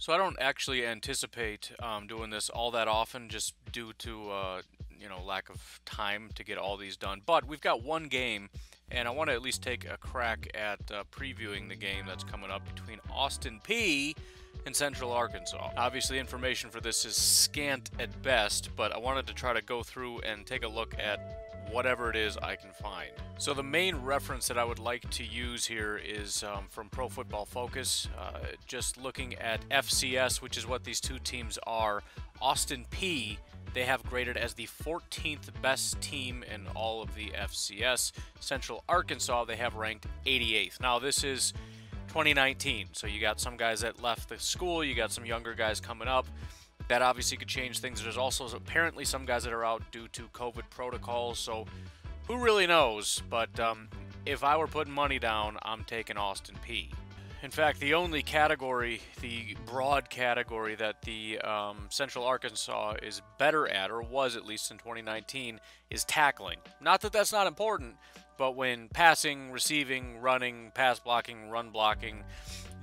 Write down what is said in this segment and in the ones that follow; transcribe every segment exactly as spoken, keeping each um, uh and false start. So I don't actually anticipate um, doing this all that often, just due to uh, you know, lack of time to get all these done. But we've got one game, and I want to at least take a crack at uh, previewing the game that's coming up between Austin Peay and Central Arkansas. Obviously, information for this is scant at best, but I wanted to try to go through and take a look at whatever it is I can find. So the main reference that I would like to use here is um, from Pro Football Focus, uh, just looking at F C S, which is what these two teams are. Austin Peay, they have graded as the fourteenth best team in all of the F C S. Central Arkansas, they have ranked eighty-eighth. Now this is twenty nineteen, so you got some guys that left the school, you got some younger guys coming up. That obviously could change things. There's also apparently some guys that are out due to COVID protocols, so who really knows? But um, if I were putting money down, I'm taking Austin Peay. In fact, the only category, the broad category that the um, Central Arkansas is better at, or was at least in twenty nineteen, is tackling. Not that that's not important, but when passing, receiving, running, pass blocking, run blocking,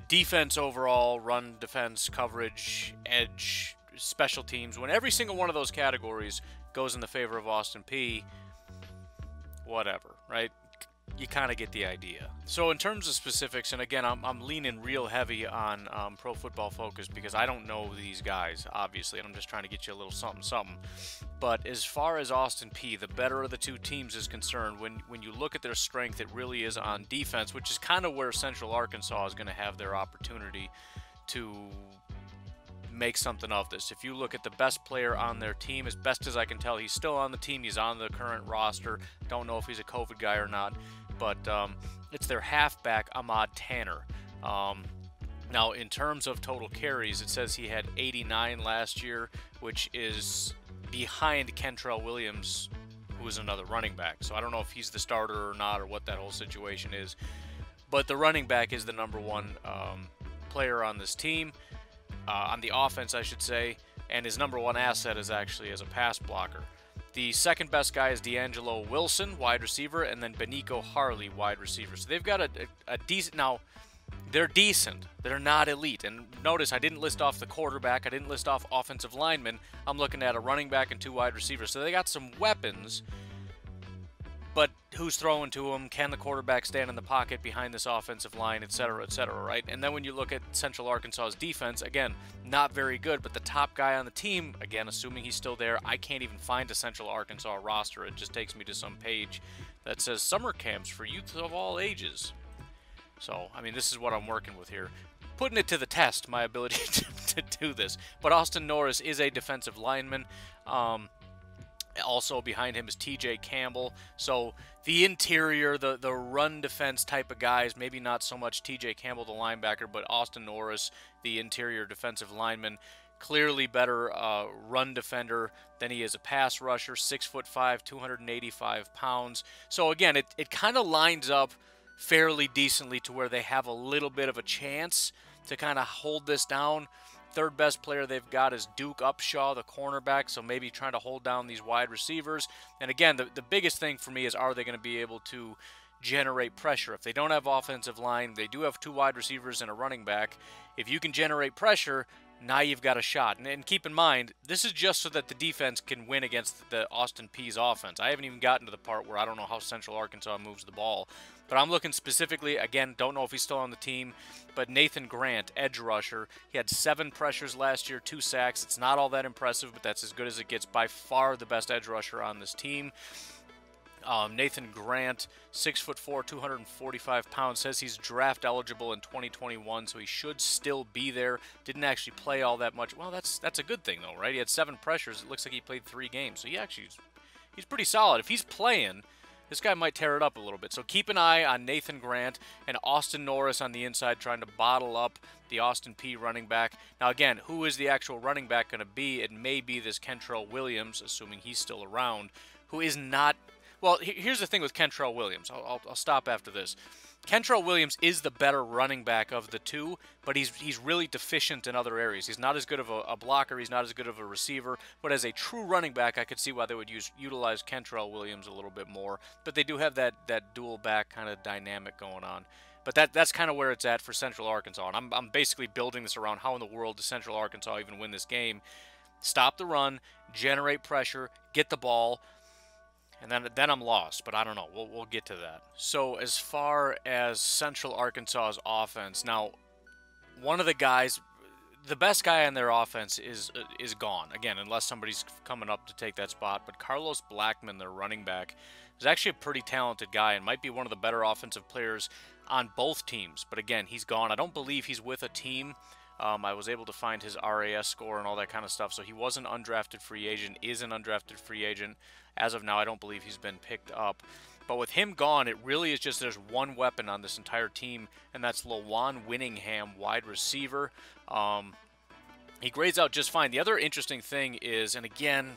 defense overall, run defense, coverage, edge, special teams, when every single one of those categories goes in the favor of Austin Peay, whatever, right? You kind of get the idea. So in terms of specifics, and again, I'm, I'm leaning real heavy on um, Pro Football Focus because I don't know these guys, obviously, and I'm just trying to get you a little something, something. But as far as Austin Peay, the better of the two teams is concerned, when, when you look at their strength, it really is on defense, which is kind of where Central Arkansas is going to have their opportunity to make something of this. If you look at the best player on their team, as best as I can tell, he's still on the team. He's on the current roster. Don't know if he's a COVID guy or not, but um, it's their halfback, Ahmad Tanner. Um, now, in terms of total carries, it says he had eighty-nine last year, which is behind Kentrell Williams, who is another running back. So I don't know if he's the starter or not, or what that whole situation is. But the running back is the number one um, player on this team. Uh, on the offense, I should say, and his number one asset is actually as a pass blocker. The second best guy is D'Angelo Wilson, wide receiver, and then Benico Harley, wide receiver. So they've got a, a, a decent, now, they're decent. They're not elite. And notice I didn't list off the quarterback. I didn't list off offensive linemen. I'm looking at a running back and two wide receivers. So they got some weapons, but who's throwing to him? Can the quarterback stand in the pocket behind this offensive line, et cetera, et cetera, right? And then when you look at Central Arkansas's defense, again, not very good, but the top guy on the team, again, assuming he's still there, I can't even find a Central Arkansas roster. It just takes me to some page that says summer camps for youth of all ages. So, I mean, this is what I'm working with here. Putting it to the test, my ability to, to do this. But Austin Norris is a defensive lineman. Um... Also behind him is T J Campbell. So the interior, the, the run defense type of guys, maybe not so much T J Campbell, the linebacker, but Austin Norris, the interior defensive lineman, clearly better uh, run defender than he is a pass rusher, six foot five, two hundred eighty-five pounds. So again, it, it kind of lines up fairly decently to where they have a little bit of a chance to kind of hold this down. Third best player they've got is Duke Upshaw, the cornerback, so maybe trying to hold down these wide receivers. And again, the, the biggest thing for me is, are they going to be able to generate pressure? If they don't have offensive line, they do have two wide receivers and a running back. If you can generate pressure, now you've got a shot. And, and keep in mind, this is just so that the defense can win against the Austin Peay's offense. I haven't even gotten to the part where I don't know how Central Arkansas moves the ball. But I'm looking specifically, again, don't know if he's still on the team, but Nathan Grant, edge rusher. He had seven pressures last year, two sacks. It's not all that impressive, but that's as good as it gets. By far the best edge rusher on this team. Um, Nathan Grant, six foot four, two hundred forty-five pounds, says he's draft eligible in twenty twenty-one, so he should still be there. Didn't actually play all that much. Well, that's that's a good thing, though, right? He had seven pressures. It looks like he played three games, so he actually he's, he's pretty solid. If he's playing, this guy might tear it up a little bit. So keep an eye on Nathan Grant and Austin Norris on the inside, trying to bottle up the Austin Peay running back. Now, again, who is the actual running back going to be? It may be this Kentrell Williams, assuming he's still around, who is not... Well, here's the thing with Kentrell Williams. I'll, I'll, I'll stop after this. Kentrell Williams is the better running back of the two, but he's he's really deficient in other areas. He's not as good of a, a blocker. He's not as good of a receiver. But as a true running back, I could see why they would use utilize Kentrell Williams a little bit more. But they do have that, that dual back kind of dynamic going on. But that that's kind of where it's at for Central Arkansas. And I'm, I'm basically building this around how in the world does Central Arkansas even win this game. Stop the run, generate pressure, get the ball, and then then I'm lost. But I don't know. We'll, we'll get to that. So as far as Central Arkansas's offense, now one of the guys, the best guy on their offense is uh, is gone. Again, unless somebody's coming up to take that spot. But Carlos Blackman, their running back, is actually a pretty talented guy and might be one of the better offensive players on both teams. But again, he's gone. I don't believe he's with a team. Um, I was able to find his R A S score and all that kind of stuff. So he was an undrafted free agent, is an undrafted free agent. As of now, I don't believe he's been picked up. But with him gone, it really is just there's one weapon on this entire team, and that's LaJuan Winningham, wide receiver. Um, he grades out just fine. The other interesting thing is, and again,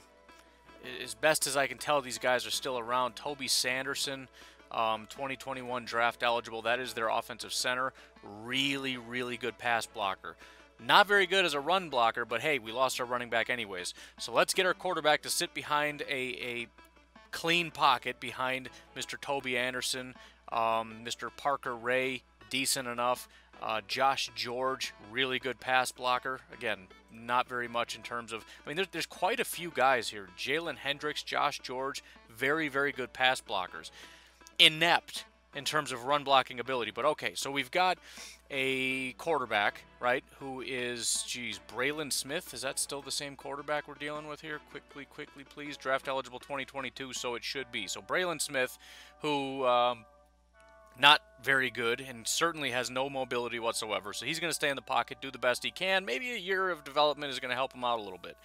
as best as I can tell, these guys are still around. Toby Sanderson, um, twenty twenty-one draft eligible. That is their offensive center. Really, really good pass blocker. Not very good as a run blocker, but hey, we lost our running back anyways. So let's get our quarterback to sit behind a, a clean pocket behind Mister Toby Anderson, um, Mister Parker Ray, decent enough. Uh, Josh George, really good pass blocker. Again, not very much in terms of, I mean, there's, there's quite a few guys here. Jalen Hendricks, Josh George, very, very good pass blockers. Inept in terms of run blocking ability. But okay, so we've got a quarterback, right, who is, geez, Braylon Smith. Is that still the same quarterback we're dealing with here? Quickly, quickly, please. Draft eligible twenty twenty-two, so it should be. So Braylon Smith, who... Um, not very good and certainly has no mobility whatsoever. So he's going to stay in the pocket, do the best he can. Maybe a year of development is going to help him out a little bit.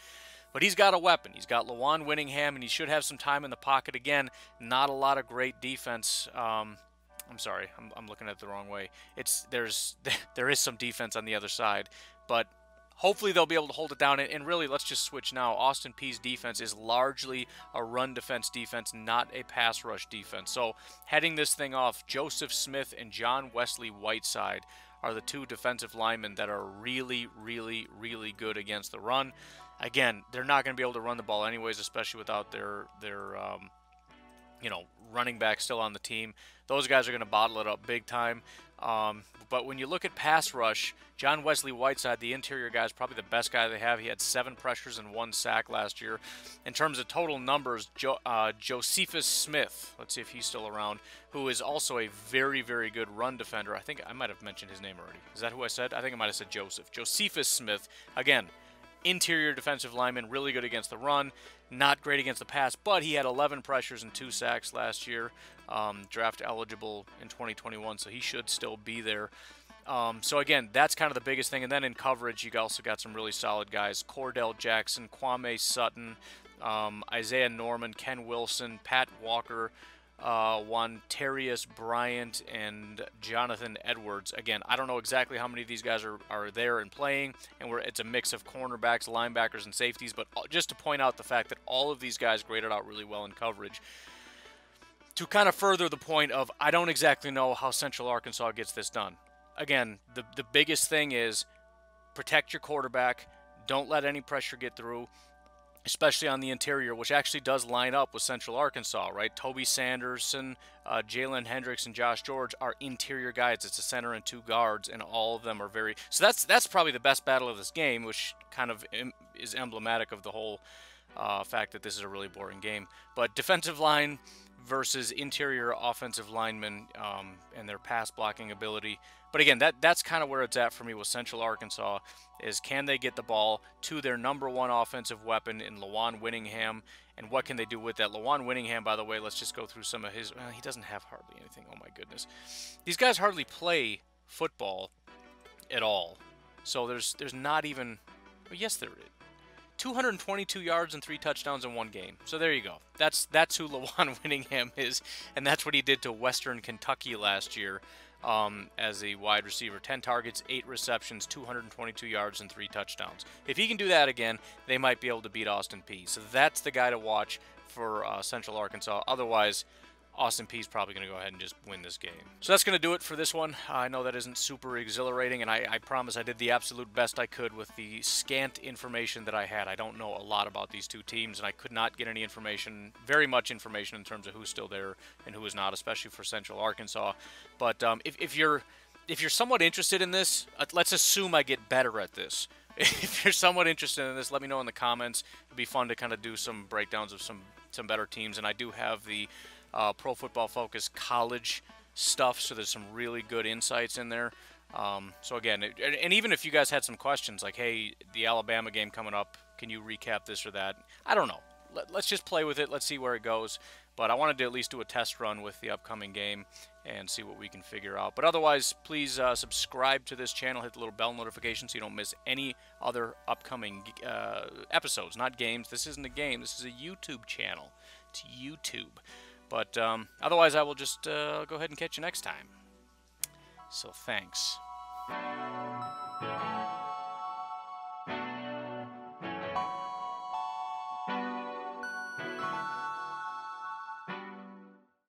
But he's got a weapon. He's got LaJuan Winningham, and he should have some time in the pocket. Again, not a lot of great defense. Um, I'm sorry. I'm, I'm looking at it the wrong way. It's there's there is some defense on the other side, but hopefully they'll be able to hold it down. And really, let's just switch now. Austin Peay's defense is largely a run defense defense, not a pass rush defense. So heading this thing off, Joseph Smith and John Wesley Whiteside are the two defensive linemen that are really, really, really good against the run. Again, they're not going to be able to run the ball anyways, especially without their their um, you know, running back still on the team. Those guys are going to bottle it up big time. Um, but when you look at pass rush, John Wesley Whiteside, the interior guy, is probably the best guy they have. He had seven pressures and one sack last year. In terms of total numbers, jo uh, Josephus Smith, let's see if he's still around, who is also a very, very good run defender. I think I might have mentioned his name already. Is that who I said? I think I might have said Joseph. Josephus Smith, again, interior defensive lineman, really good against the run, not great against the pass, but he had eleven pressures and two sacks last year, um, draft eligible in twenty twenty-one, so he should still be there. Um, so again, that's kind of the biggest thing. And then in coverage, you also got some really solid guys. Cordell Jackson, Kwame Sutton, um, Isaiah Norman, Ken Wilson, Pat Walker, uh, one Terrius Bryant, and Jonathan Edwards. Again, I don't know exactly how many of these guys are, are there and playing, and we're, it's a mix of cornerbacks, linebackers, and safeties, but just to point out the fact that all of these guys graded out really well in coverage. To kind of further the point of, I don't exactly know how Central Arkansas gets this done. Again, the, the biggest thing is protect your quarterback, don't let any pressure get through, especially on the interior, which actually does line up with Central Arkansas, right? Toby Sanderson, uh, Jalen Hendricks, and Josh George are interior guys. It's a center and two guards, and all of them are very... So that's that's probably the best battle of this game, which kind of em is emblematic of the whole uh, fact that this is a really boring game. But defensive line versus interior offensive linemen um, and their pass blocking ability. But again, that that's kind of where it's at for me with Central Arkansas is, can they get the ball to their number one offensive weapon in LaJuan Winningham, and what can they do with that? LaJuan Winningham, by the way, let's just go through some of his, well, he doesn't have hardly anything. Oh my goodness. These guys hardly play football at all. So there's there's not even, well, yes there is. two hundred twenty-two yards and three touchdowns in one game. So there you go. That's that's who LaJuan Winningham is, and that's what he did to Western Kentucky last year um, as a wide receiver. ten targets, eight receptions, two hundred twenty-two yards, and three touchdowns. If he can do that again, they might be able to beat Austin Peay. So that's the guy to watch for uh, Central Arkansas. Otherwise, Austin Peay's probably going to go ahead and just win this game. So that's going to do it for this one. I know that isn't super exhilarating, and I, I promise I did the absolute best I could with the scant information that I had. I don't know a lot about these two teams, and I could not get any information, very much information in terms of who's still there and who is not, especially for Central Arkansas. But um, if, if you're if you're somewhat interested in this, let's assume I get better at this. If you're somewhat interested in this, let me know in the comments. It'd be fun to kind of do some breakdowns of some, some better teams, and I do have the Uh, Pro Football Focus college stuff, so there's some really good insights in there. Um, so again, it, and even if you guys had some questions like, hey, the Alabama game coming up, can you recap this or that? I don't know. Let, let's just play with it. Let's see where it goes. But I wanted to at least do a test run with the upcoming game and see what we can figure out. But otherwise, please uh, subscribe to this channel. Hit the little bell notification so you don't miss any other upcoming uh, episodes, not games. This isn't a game. This is a YouTube channel. It's YouTube. But um, otherwise, I will just uh, go ahead and catch you next time. So thanks.